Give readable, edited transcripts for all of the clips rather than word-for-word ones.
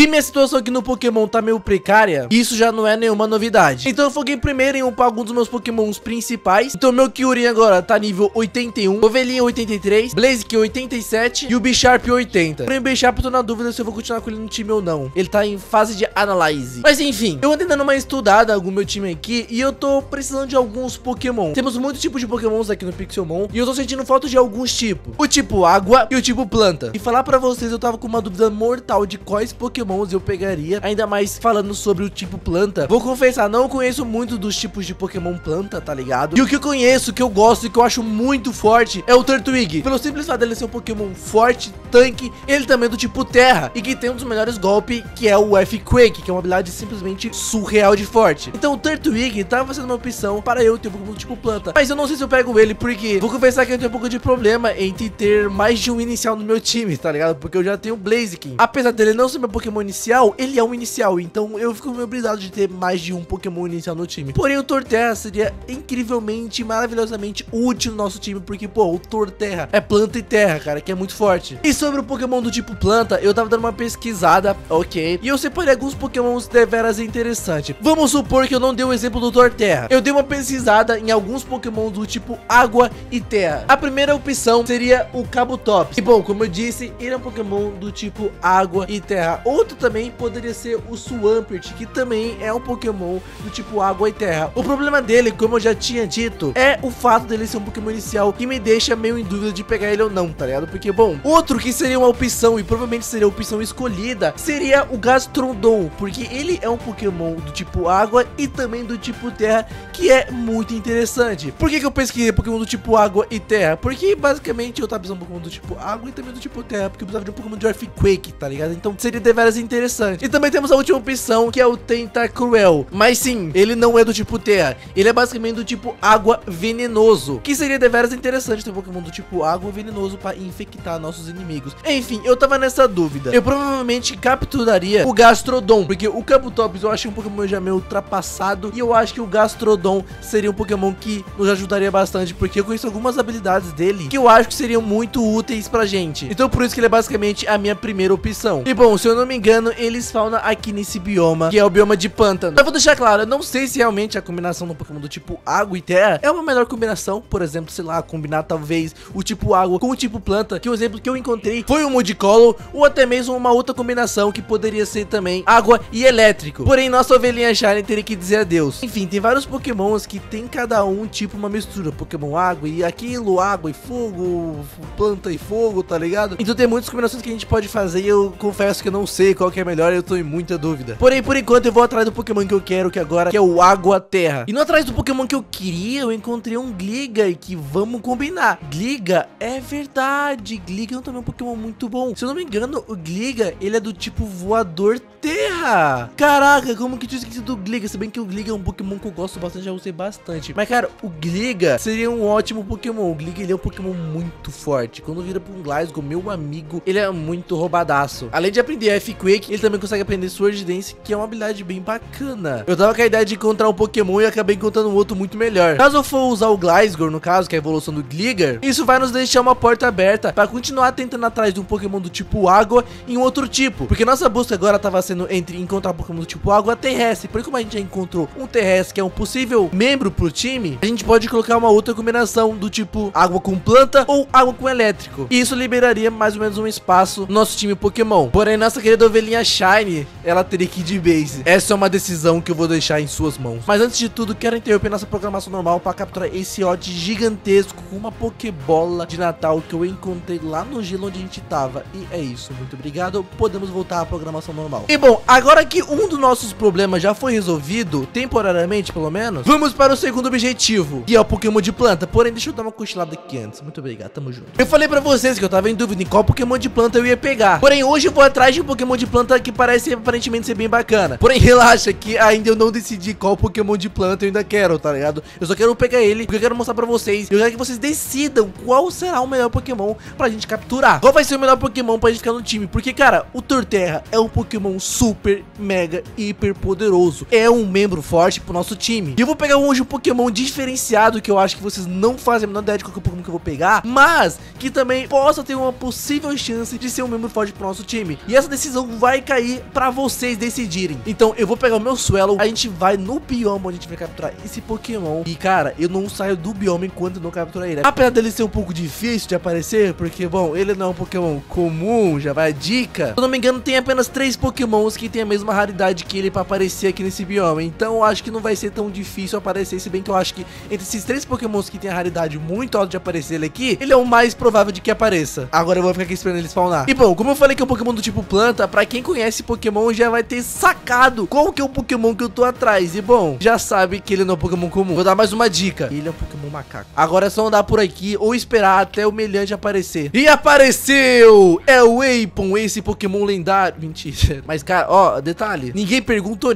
que minha situação aqui no Pokémon tá meio precária, isso já não é nenhuma novidade. Então eu foquei primeiro em upar alguns dos meus Pokémons principais. Então meu Kyuri agora tá nível 81, Ovelinha 83, Blaziken 87 e o Bisharp 80. Porém o Bisharp eu tô na dúvida se eu vou continuar com ele no time ou não. Ele tá em fase de análise. Mas enfim, eu andei dando uma estudada com o meu time aqui e eu tô precisando de alguns Pokémon. Temos muito tipo de Pokémons aqui no Pixelmon e eu tô sentindo falta de alguns tipos. O tipo água e o tipo planta. E falar pra vocês, eu tava com uma dúvida mortal de quais Pokémons eu pegaria, ainda mais falando sobre o tipo planta. Vou confessar, não conheço muito dos tipos de Pokémon planta, tá ligado? E o que eu conheço, que eu gosto e que eu acho muito forte é o Turtwig. Pelo simples fato dele ser um Pokémon forte, tanque, ele também é do tipo terra e que tem um dos melhores golpes, que é o F-Quake, que é uma habilidade simplesmente surreal de forte. Então o Turtwig tava sendo uma opção para eu ter um Pokémon do tipo planta, mas eu não sei se eu pego ele, porque vou confessar que eu tenho um pouco de problema entre ter mais de um inicial no meu time, tá ligado? Porque eu já tenho o Blaziken. Apesar dele não ser meu Pokémon inicial, ele é um inicial, então eu fico meio brisado de ter mais de um Pokémon inicial no time. Porém o Torterra seria incrivelmente, maravilhosamente útil no nosso time, porque pô, o Torterra é planta e terra, cara, que é muito forte. E sobre o Pokémon do tipo planta, eu tava dando uma pesquisada, ok, e eu separei alguns Pokémons deveras interessantes. Vamos supor que eu não dei o exemplo do Torterra. Eu dei uma pesquisada em alguns Pokémon do tipo água e terra. A primeira opção seria o Kabutops. E bom, como eu disse, ele é um Pokémon do tipo água e terra. Outro também poderia ser o Swampert, que também é um Pokémon do tipo água e terra. O problema dele, como eu já tinha dito, é o fato dele ser um Pokémon inicial, que me deixa meio em dúvida de pegar ele ou não, tá ligado? Porque, bom, outro que seria uma opção, e provavelmente seria a opção escolhida, seria o Gastrodon, porque ele é um Pokémon do tipo água e também do tipo terra, que é muito interessante. Por que que eu pesquisei Pokémon do tipo água e terra? Porque, basicamente, eu tava precisando de um Pokémon do tipo água e também do tipo terra, porque eu precisava de um Pokémon de Earthquake, tá ligado? Então, seria deveras interessante. E também temos a última opção, que é o Tentacool. Mas sim, ele não é do tipo terra. Ele é basicamente do tipo água venenoso, que seria deveras interessante ter um Pokémon do tipo água venenoso para infectar nossos inimigos. Enfim, eu tava nessa dúvida. Eu provavelmente capturaria o Gastrodon, porque o Kabutops eu achei um Pokémon já meio ultrapassado, e eu acho que o Gastrodon seria um Pokémon que nos ajudaria bastante, porque eu conheço algumas habilidades dele que eu acho que seriam muito úteis pra gente. Então por isso que ele é basicamente a minha primeira opção. E bom, se eu não me engano, ele fauna aqui nesse bioma, que é o bioma de pântano. Eu vou deixar claro, eu não sei se realmente a combinação do Pokémon do tipo água e terra é uma melhor combinação. Por exemplo, sei lá, combinar talvez o tipo água com o tipo planta, que o exemplo que eu encontrei foi o Mudicolo, ou até mesmo uma outra combinação que poderia ser também água e elétrico. Porém, nossa ovelhinha Shiny teria que dizer adeus. Enfim, tem vários Pokémons que tem cada um tipo uma mistura, Pokémon água e aquilo, água e fogo, planta e fogo, tá ligado? Então tem muitas combinações que a gente pode fazer, e eu confesso que eu não sei qual que é melhor, eu tô em muita dúvida. Porém, por enquanto eu vou atrás do Pokémon que eu quero, que agora que é o Água-Terra. E não atrás do Pokémon que eu queria, eu encontrei um Gligar, que vamos combinar. Gligar, é verdade, Gligar também é um Pokémon muito bom. Se eu não me engano, o Gligar, ele é do tipo voador terra. Caraca, como que eu tinha esquecido do Gligar? Se bem que o Gligar é um Pokémon que eu gosto bastante, já usei bastante. Mas cara, o Gligar seria um ótimo Pokémon. O Gligar, ele é um Pokémon muito forte. Quando vira pra um Gliscor, meu amigo, ele é muito roubadaço. Além de aprender F-Quake, ele também consegue aprender Sword Dance, que é uma habilidade bem bacana. Eu tava com a ideia de encontrar um Pokémon e acabei encontrando um outro muito melhor. Caso eu for usar o Gliscor, no caso, que é a evolução do Gligar, isso vai nos deixar uma porta aberta para continuar tentando atrás de um Pokémon do tipo água em um outro tipo, porque nossa busca agora tava sendo entre encontrar um Pokémon do tipo água terrestre. Por como a gente já encontrou um terrestre, que é um possível membro pro time, a gente pode colocar uma outra combinação do tipo água com planta ou água com elétrico, e isso liberaria mais ou menos um espaço no nosso time Pokémon. Porém, nossa querida ovelhinha Shiny, ela teria que ir de base. Essa é uma decisão que eu vou deixar em suas mãos. Mas antes de tudo, quero interromper nossa programação normal para capturar esse odd gigantesco com uma Pokébola de Natal que eu encontrei lá no gelo onde a gente tava. E é isso, muito obrigado. Podemos voltar à programação normal. E bom, agora que um dos nossos problemas já foi resolvido, temporariamente pelo menos, vamos para o segundo objetivo, que é o Pokémon de planta. Porém, deixa eu dar uma cochilada aqui antes. Muito obrigado, tamo junto. Eu falei pra vocês que eu tava em dúvida em qual Pokémon de planta eu ia pegar. Porém, hoje eu vou atrás de um Pokémon de planta que parece aparentemente ser bem bacana. Porém, relaxa que ainda eu não decidi qual Pokémon de planta eu ainda quero, tá ligado? Eu só quero pegar ele porque eu quero mostrar pra vocês. Eu quero que vocês decidam qual será o melhor Pokémon pra gente capturar. Qual vai ser o melhor Pokémon pra gente ficar no time? Porque, cara, o Torterra é um Pokémon super super, mega, hiper poderoso. É um membro forte pro nosso time. E eu vou pegar hoje um Pokémon diferenciado, que eu acho que vocês não fazem a menor ideia de qual Pokémon que eu vou pegar, mas que também possa ter uma possível chance de ser um membro forte pro nosso time. E essa decisão vai cair pra vocês decidirem. Então eu vou pegar o meu Swellow, a gente vai no bioma onde a gente vai capturar esse Pokémon. E cara, eu não saio do bioma enquanto não capturar ele. Apesar dele ser um pouco difícil de aparecer, porque bom, ele não é um Pokémon comum, já vai a dica. Se eu não me engano, tem apenas 3 Pokémons que tem a mesma raridade que ele pra aparecer aqui nesse bioma. Então eu acho que não vai ser tão difícil aparecer, se bem que eu acho que entre esses 3 Pokémons que tem a raridade muito alta de aparecer ele aqui, ele é o mais provável de que apareça. Agora eu vou ficar aqui esperando ele spawnar. E bom, como eu falei que é um Pokémon do tipo planta, pra quem conhece Pokémon já vai ter sacado qual que é o Pokémon que eu tô atrás. E bom, já sabe que ele não é um Pokémon comum. Vou dar mais uma dica: ele é um Pokémon macaco. Agora é só andar por aqui ou esperar até o meliante aparecer. E apareceu! É o Eipon, esse Pokémon lendário. Mentira. Mas cara, ó, detalhe, ninguém perguntou,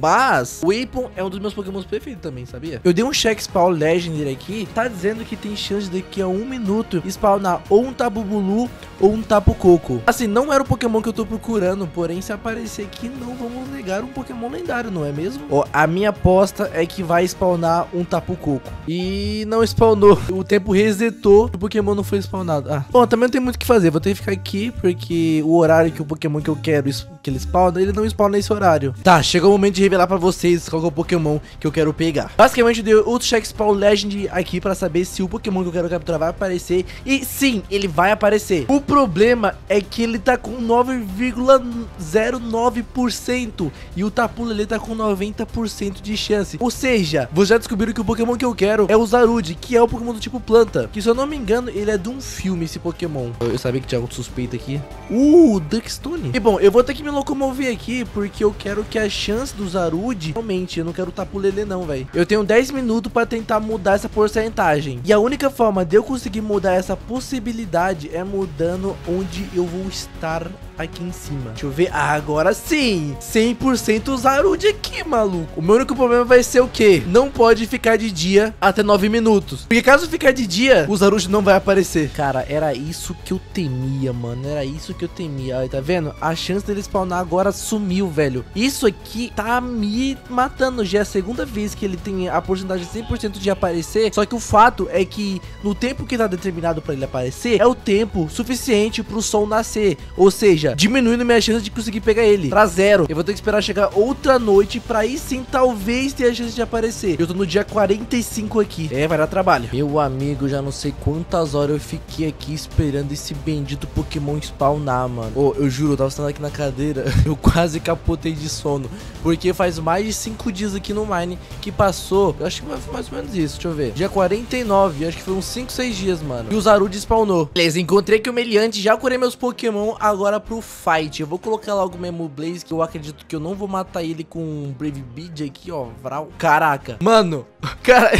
mas o Eipon é um dos meus Pokémons preferidos também, sabia? Eu dei um check spawn legendary aqui, tá dizendo que tem chance daqui a 1 minuto spawnar ou um Tapu Bulu ou um Tapu Coco. Assim, não era o Pokémon que eu tô procurando, porém se aparecer aqui, não vamos negar um Pokémon lendário, não é mesmo? Ó, a minha aposta é que vai spawnar um Tapu Coco. E não spawnou. O tempo resetou, o Pokémon não foi spawnado. Ah, bom, também não tem muito o que fazer, vou ter que ficar aqui, porque o horário que o Pokémon que eu quero que ele spawna, ele não spawna nesse horário. Tá, chegou o momento de revelar pra vocês qual é o Pokémon que eu quero pegar. Basicamente eu dei outro check spawn legend aqui pra saber se o Pokémon que eu quero capturar vai aparecer. E sim, ele vai aparecer. O problema é que ele tá com 9,09% e o Tapu Lele tá com 90% de chance. Ou seja, vocês já descobriram que o Pokémon que eu quero é o Zarude, que é o Pokémon do tipo planta, que se eu não me engano, ele é de um filme, esse Pokémon. Eu sabia que tinha algo suspeito aqui. Duckstone. E bom, eu vou ter que me locomover aqui, porque eu quero que a chance do Zarude realmente, eu não quero Tapu Lele não, velho. Eu tenho 10 minutos pra tentar mudar essa porcentagem. E a única forma de eu conseguir mudar essa possibilidade é mudando onde eu vou estar aqui em cima. Deixa eu ver. Ah, agora sim! 100% Zarude aqui, maluco. O meu único problema vai ser o quê? Não pode ficar de dia até 9 minutos. Porque caso ficar de dia, o Zarude não vai aparecer. Cara, era isso que eu temia, mano. Era isso que eu temia. Aí, tá vendo? A chance dele spawnar agora sumiu, velho. Isso aqui tá me matando. Já é a segunda vez que ele tem a porcentagem de 100% de aparecer. Só que o fato é que no tempo que tá determinado pra ele aparecer, é o tempo suficiente pro sol nascer. Ou seja, diminuindo minha chance de conseguir pegar ele pra 0. Eu vou ter que esperar chegar outra noite pra aí sim, talvez ter a chance de aparecer. Eu tô no dia 45 aqui. É, vai dar trabalho. Meu amigo, já não sei quantas horas eu fiquei aqui esperando esse bendito Pokémon spawnar, mano. Ô, eu juro, eu tava sentado aqui na cadeira, eu quase capotei de sono, porque faz mais de 5 dias aqui no Mine que passou. Eu acho que foi mais ou menos isso, deixa eu ver. Dia 49, acho que foi uns 5, 6 dias, mano. E o Zarude spawnou. Beleza, encontrei aqui o meliante, já curei meus Pokémon, agora pro fight. Eu vou colocar logo mesmo o Blaze, que eu acredito que eu não vou matar ele com um Brave Bead aqui, ó, vral. Caraca, mano, cara,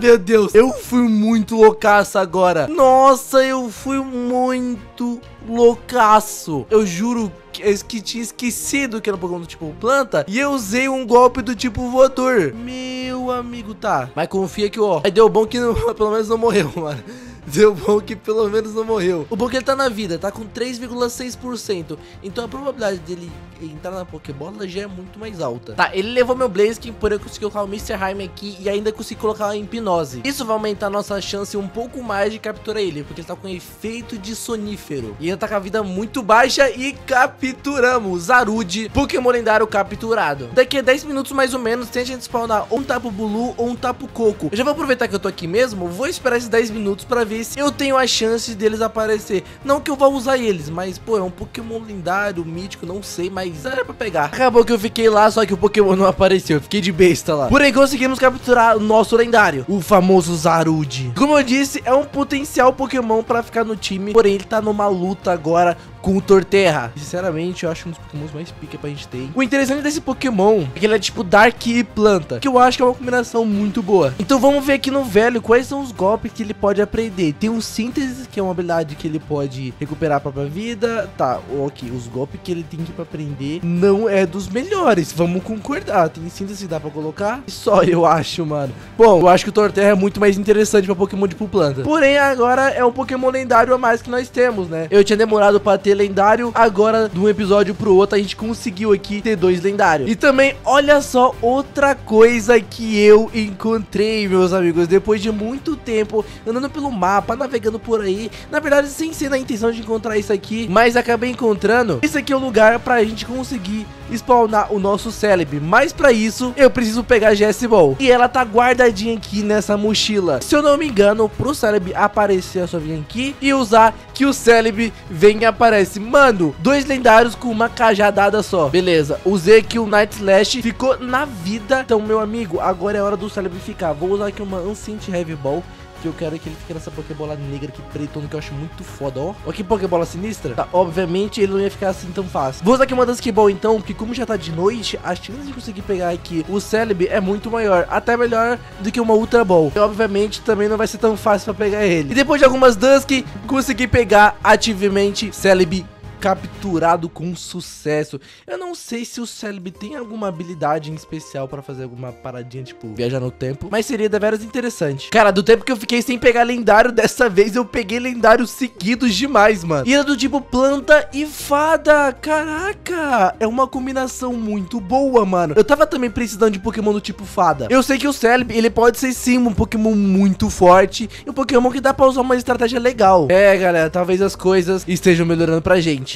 meu Deus, eu fui muito loucaço agora. Nossa, eu fui muito loucaço. Eu juro que tinha esquecido que era um Pokémon do tipo planta e eu usei um golpe do tipo voador. Meu amigo, tá, mas confia que, ó, aí deu bom que não, pelo menos não morreu, mano. Deu bom que pelo menos não morreu. O bom que ele tá na vida, tá com 3,6%. Então a probabilidade dele entrar na Pokébola já é muito mais alta. Tá, ele levou meu Blaziken, porém eu consegui colocar o Mr. Mime aqui e ainda consegui colocar a hipnose. Isso vai aumentar a nossa chance um pouco mais de capturar ele, porque ele tá com efeito de sonífero. E ele tá com a vida muito baixa e capturamos Zarude, Pokémon lendário capturado. Daqui a 10 minutos mais ou menos tem a gente spawnar ou um Tapu Bulu ou um Tapu Coco. Eu já vou aproveitar que eu tô aqui mesmo, vou esperar esses 10 minutos pra ver se eu tenho a chance deles aparecer. Não que eu vá usar eles, mas pô, é um Pokémon lendário, mítico, não sei, mas era pra pegar. Acabou que eu fiquei lá, só que o Pokémon não apareceu, eu fiquei de besta lá. Porém conseguimos capturar o nosso lendário, o famoso Zarude. Como eu disse, é um potencial Pokémon pra ficar no time, porém ele tá numa luta agora com o Torterra. Sinceramente, eu acho um dos Pokémons mais pica pra gente ter, hein? O interessante desse Pokémon é que ele é tipo Dark e Planta, que eu acho que é uma combinação muito boa. Então vamos ver aqui no velho quais são os golpes que ele pode aprender. Tem um síntese, que é uma habilidade que ele pode recuperar a própria vida. Tá, ok, os golpes que ele tem que ir pra aprender não é dos melhores, vamos concordar. Tem síntese que dá pra colocar? Só eu acho, mano. Bom, eu acho que o Torterra é muito mais interessante pra Pokémon tipo Planta. Porém, agora é um Pokémon lendário a mais que nós temos, né? Eu tinha demorado pra ter ter lendário. Agora, de um episódio pro outro, a gente conseguiu aqui ter 2 lendários. E também, olha só, outra coisa que eu encontrei, meus amigos. Depois de muito tempo andando pelo mapa, navegando por aí, na verdade, sem ser na intenção de encontrar isso aqui, mas acabei encontrando. Esse aqui é o lugar pra gente conseguir spawnar o nosso Celebi, mas pra isso eu preciso pegar a GS Ball, e ela tá guardadinha aqui nessa mochila. Se eu não me engano, pro Celebi aparecer é só vir aqui e usar, que o Celebi vem e aparece. Mano, 2 lendários com uma cajadada só, beleza. Usei aqui o Night Slash, ficou na vida. Então, meu amigo, agora é hora do Celebi ficar. Vou usar aqui uma Ancient Heavy Ball, que eu quero que ele fique nessa Pokébola negra aqui, pretona, que eu acho muito foda, ó. Olha que Pokébola sinistra. Tá, obviamente ele não ia ficar assim tão fácil. Vou usar aqui uma Duskball então, porque como já tá de noite, a chance de conseguir pegar aqui o Celebi é muito maior, até melhor do que uma Ultra Ball. E obviamente também não vai ser tão fácil pra pegar ele. E depois de algumas Dusk, consegui pegar ativamente Celebi, capturado com sucesso. Eu não sei se o Celebi tem alguma habilidade em especial pra fazer alguma paradinha, tipo, viajar no tempo, mas seria deveras interessante. Cara, do tempo que eu fiquei sem pegar lendário, dessa vez eu peguei lendários seguidos demais, mano. E era do tipo planta e fada. Caraca, é uma combinação muito boa, mano. Eu tava também precisando de Pokémon do tipo fada. Eu sei que o Celebi, ele pode ser sim um Pokémon muito forte, e um Pokémon que dá pra usar uma estratégia legal. É, galera, talvez as coisas estejam melhorando pra gente.